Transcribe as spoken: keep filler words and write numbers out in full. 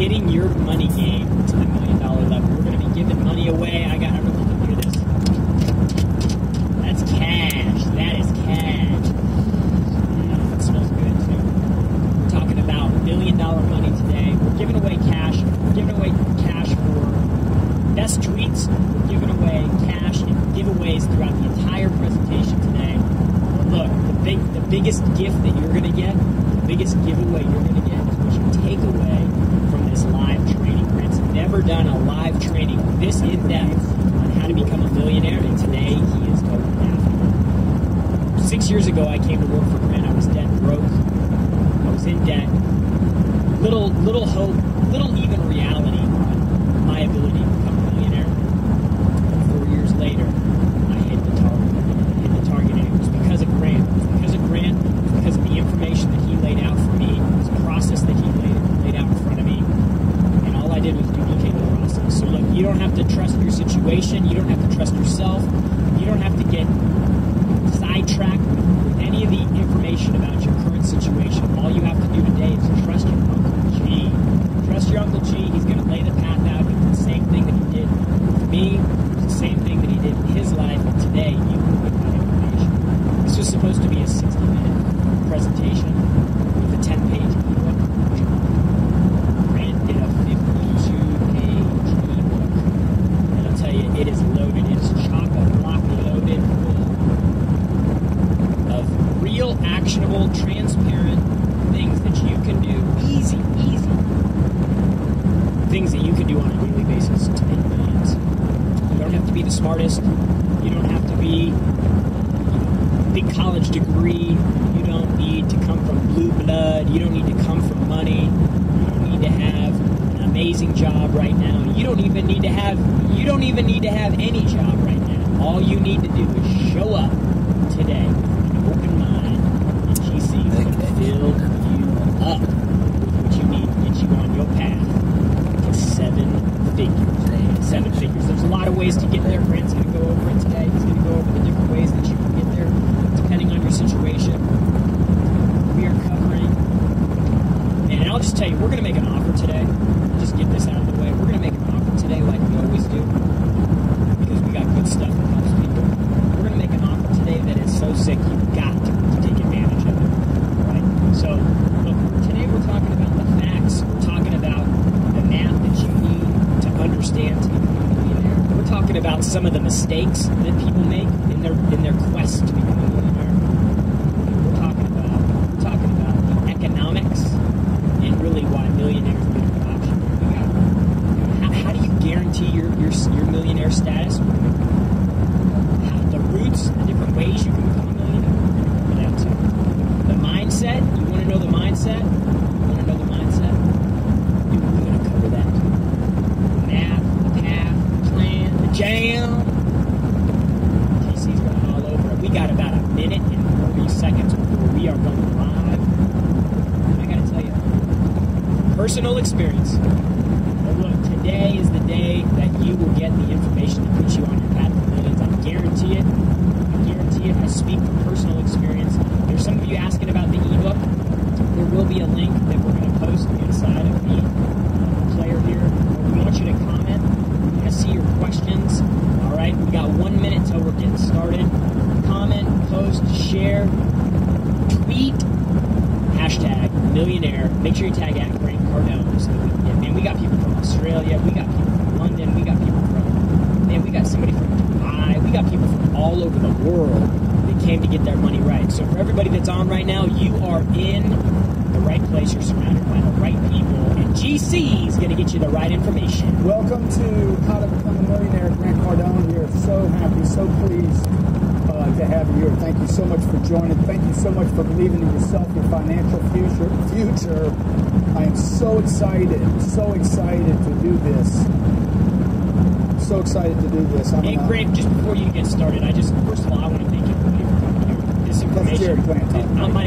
getting your money game to the million dollar level. We're going to be giving money away. I got everything to hear this. That's cash. That is cash. Yeah, it smells good too. We're talking about million dollar money today. We're giving away cash. We're giving away cash for best tweets. We're giving away cash and giveaways throughout the entire presentation today. Look, the big, the biggest gift that you're going to get, the biggest giveaway you're going to get is what you take away from this live training. Grant's never done a live training this in-depth on how to become a millionaire, and today he is going after it. Six years ago, I came to work for Grant. I was dead broke. I was in debt. Little, little hope, little even reality on my ability to become a millionaire. And four years later, I hit the target. Information that he laid out for me, the process that he laid, laid out in front of me, and all I did was duplicate the process. So look, you don't have to trust your situation, you don't have to trust yourself, you don't have to get sidetracked with any of the information about your current situation. All you have to do today is trust your Uncle G. Trust your Uncle G, he's going to lay the path out. It's the same thing that he did with me, it's the same thing that he did in his life, and today you can get that information. This was supposed to be a sixty minute presentation with a ten page ebook. Grant did a fifty-two page ebook. And I'll tell you, it is loaded. It is chock-a-block loaded full of real, actionable, transparent things that you can do. Easy, easy. Things that you can do on a daily basis to make millions. You don't have to be the smartest. You don't have to be a big college degree. You don't need to come from blue blood. You don't need to come from money. You don't need to have an amazing job right now. You don't even need to have, you don't even need to have any job right now. All you need to do is show up today with an open mind, and G C is going to fill you up with what you need to get you on your path to seven figures. Seven figures. There's a lot of ways to get there. Grant's going to go over it today. He's going to go over the different ways that you can get there depending on your situation. I'll just tell you, we're going to make an offer today. Just get this out of the way. We're going to make an offer today like we always do because we got good stuff that helps people. We're going to make an offer today that is so sick you've got to, to take advantage of it. Right? So, look, today we're talking about the facts. We're talking about the math that you need to understand to become a millionaire. We're talking about some of the mistakes that people make in their, in their quest to become a millionaire. We're talking about, we're talking about the economics. Really why millionaires are an option. How, how do you guarantee your, your, your millionaire status? How, the routes, the different ways you can become a millionaire. We're going to go over that too. The mindset, you want to know the mindset? You want to know the mindset? Dude, we're going to cover that too. The math, the path, the plan, the jam. T C's going all over it. We got about a minute and forty seconds before we are going live. And I got to tell you, personal experience. But look, today is the day that you will get the information that puts you on your path to millions. I guarantee it. I guarantee it. I speak from personal experience. There's some of you asking about the ebook. There will be a link that we're going to post inside of the uh, player here. We want you to comment. We want to see your questions. All right, we got one minute till we're getting started. Comment, post, share, tweet. Hashtag millionaire. Make sure you tag at Grant Cardone. So we, yeah, man, we got people from Australia. We got people from London. We got people from, man, we got somebody from Dubai. We got people from all over the world that came to get their money right. So for everybody that's on right now, you are in the right place. You're surrounded by the right people. And G C is going to get you the right information. Welcome to How to Become a Millionaire, Grant Cardone. We're so happy, so pleased to have you here. Thank you so much for joining. Thank you so much for believing in yourself, your financial future. Future. I am so excited, so excited to do this. So excited to do this. I'm hey, Grant, just before you get started, I just, first of all, I want to thank everybody for coming here. This information. That's Jerry Grant.